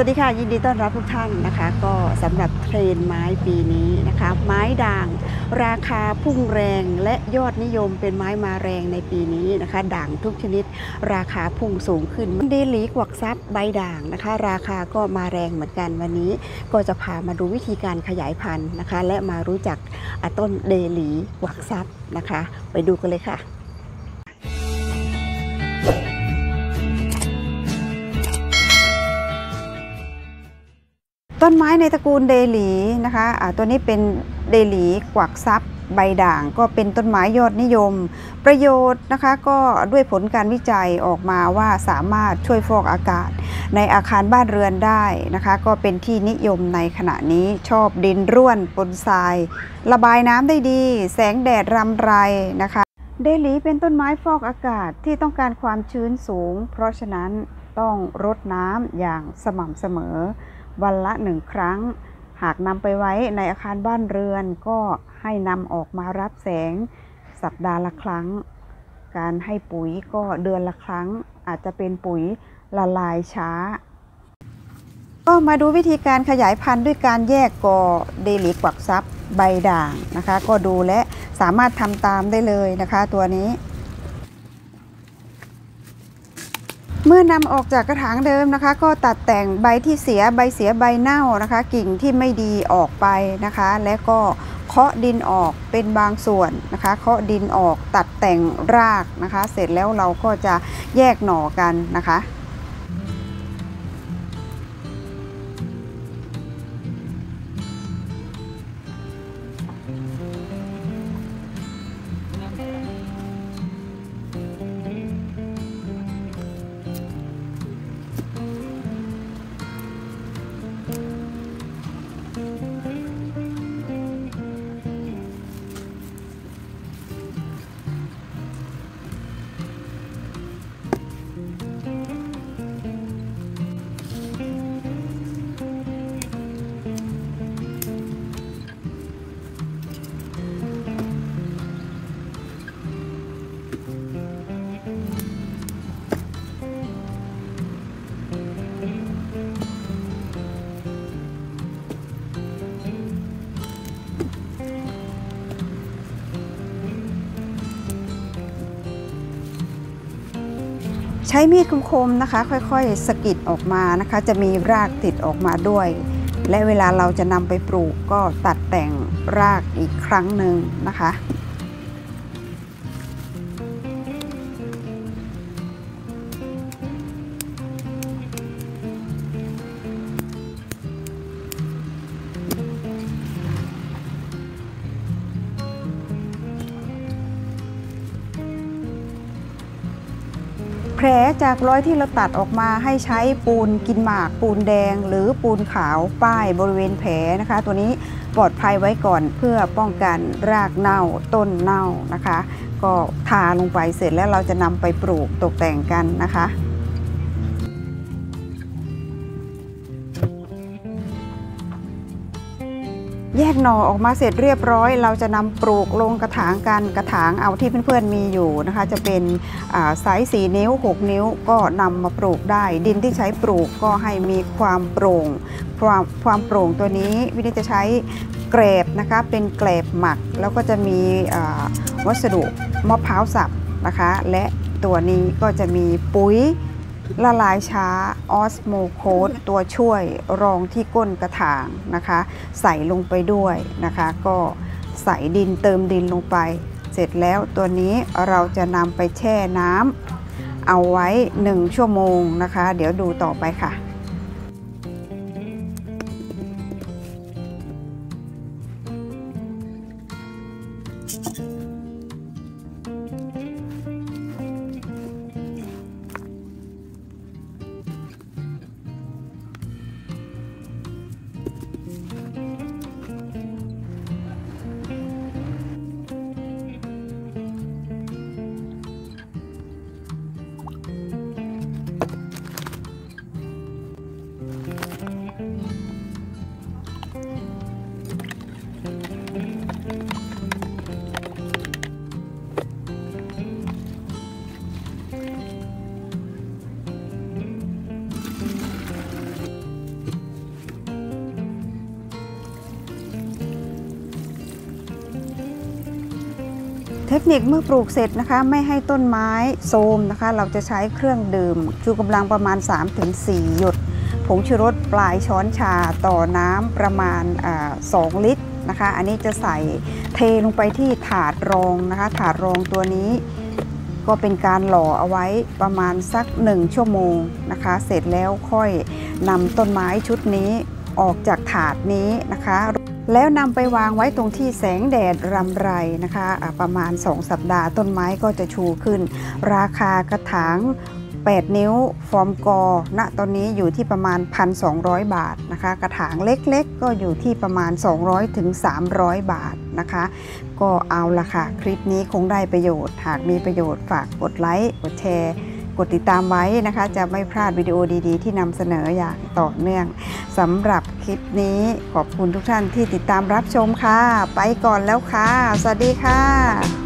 สวัสดีค่ะยินดีต้อนรับทุกท่านนะคะก็สำหรับเทรนไม้ปีนี้นะคะไม้ด่างราคาพุ่งแรงและยอดนิยมเป็นไม้มาแรงในปีนี้นะคะด่างทุกชนิดราคาพุ่งสูงขึ้นเดลีกวักซับใบด่างนะคะราคาก็มาแรงเหมือนกันวันนี้ก็จะพามาดูวิธีการขยายพันธุ์นะคะและมารู้จักต้นเดลีกวักซับนะคะไปดูกันเลยค่ะต้นไม้ในตระกูลเดลีนะคะตัวนี้เป็นเดลีกวักซับใบด่างก็เป็นต้นไม้ยอดนิยมประโยชน์นะคะก็ด้วยผลการวิจัยออกมาว่าสามารถช่วยฟอกอากาศในอาคารบ้านเรือนได้นะคะก็เป็นที่นิยมในขณะนี้ชอบดินร่วนปนทรายระบายน้ำได้ดีแสงแดดรำไรนะคะเดลีเป็นต้นไม้ฟอกอากาศที่ต้องการความชื้นสูงเพราะฉะนั้นต้องรดน้ำอย่างสม่ำเสมอวันละ1ครั้งหากนำไปไว้ในอาคารบ้านเรือนก็ให้นำออกมารับแสงสัปดาห์ละครั้งการให้ปุ๋ยก็เดือนละครั้งอาจจะเป็นปุ๋ยละลายช้าก็มาดูวิธีการขยายพันธุ์ด้วยการแยกกอเดลีกวักซับใบด่างนะคะก็ดูและสามารถทำตามได้เลยนะคะตัวนี้เมื่อนำออกจากกระถางเดิมนะคะก็ตัดแต่งใบที่เสียใบเน่านะคะกิ่งที่ไม่ดีออกไปนะคะและก็เคาะดินออกเป็นบางส่วนนะคะเคาะดินออกตัดแต่งรากนะคะเสร็จแล้วเราก็จะแยกหน่อกันนะคะใช้มีดคมๆนะคะค่อยๆสกิดออกมานะคะจะมีรากติดออกมาด้วยและเวลาเราจะนำไปปลูกก็ตัดแต่งรากอีกครั้งหนึ่งนะคะแผลจากรอยที่เราตัดออกมาให้ใช้ปูนกินหมากปูนแดงหรือปูนขาวป้ายบริเวณแผลนะคะตัวนี้ปลอดภัยไว้ก่อนเพื่อป้องกันรากเน่าต้นเน่านะคะก็ทาลงไปเสร็จแล้วเราจะนำไปปลูกตกแต่งกันนะคะแยกหน่อออกมาเสร็จเรียบร้อยเราจะนำปลูกลงกระถางกันกระถางเอาที่เพื่อนๆมีอยู่นะคะจะเป็นไซส์4นิ้ว6นิ้วก็นำมาปลูกได้ดินที่ใช้ปลูกก็ให้มีความโปร่งความโปร่งตัวนี้วิธีจะใช้เกรบนะคะเป็นเกรบหมักแล้วก็จะมีวัสดุมะพร้าวสับนะคะและตัวนี้ก็จะมีปุ๋ยละลายช้าออสโมโคสตัวช่วยรองที่ก้นกระถางนะคะใส่ลงไปด้วยนะคะก็ใส่ดินเติมดินลงไปเสร็จแล้วตัวนี้เราจะนำไปแช่น้ำเอาไว้1ชั่วโมงนะคะเดี๋ยวดูต่อไปค่ะ เทคนิคเมื่อปลูกเสร็จนะคะไม่ให้ต้นไม้โทรมนะคะเราจะใช้เครื่องดื่มชูกำลังประมาณ 3-4 หยดผงชูรสปลายช้อนชาต่อน้ำประมาณ2 ลิตรนะคะอันนี้จะใส่เทลงไปที่ถาดรองนะคะถาดรองตัวนี้ก็เป็นการหล่อเอาไว้ประมาณสัก1ชั่วโมงนะคะเสร็จแล้วค่อยนำต้นไม้ชุดนี้ออกจากถาดนี้นะคะแล้วนำไปวางไว้ตรงที่แสงแดดรำไรนะคะประมาณ2 สัปดาห์ต้นไม้ก็จะชูขึ้นราคากระถาง8 นิ้วฟอร์มกอณตอนนี้อยู่ที่ประมาณ 1,200 บาทนะคะกระถางเล็กๆก็อยู่ที่ประมาณ 200-300 บาทนะคะก็เอาละค่ะคลิปนี้คงได้ประโยชน์หากมีประโยชน์ฝากกดไลค์กดแชร์กดติดตามไว้นะคะจะไม่พลาดวิดีโอดีๆที่นำเสนออย่างต่อเนื่องสำหรับคลิปนี้ขอบคุณทุกท่านที่ติดตามรับชมค่ะไปก่อนแล้วค่ะสวัสดีค่ะ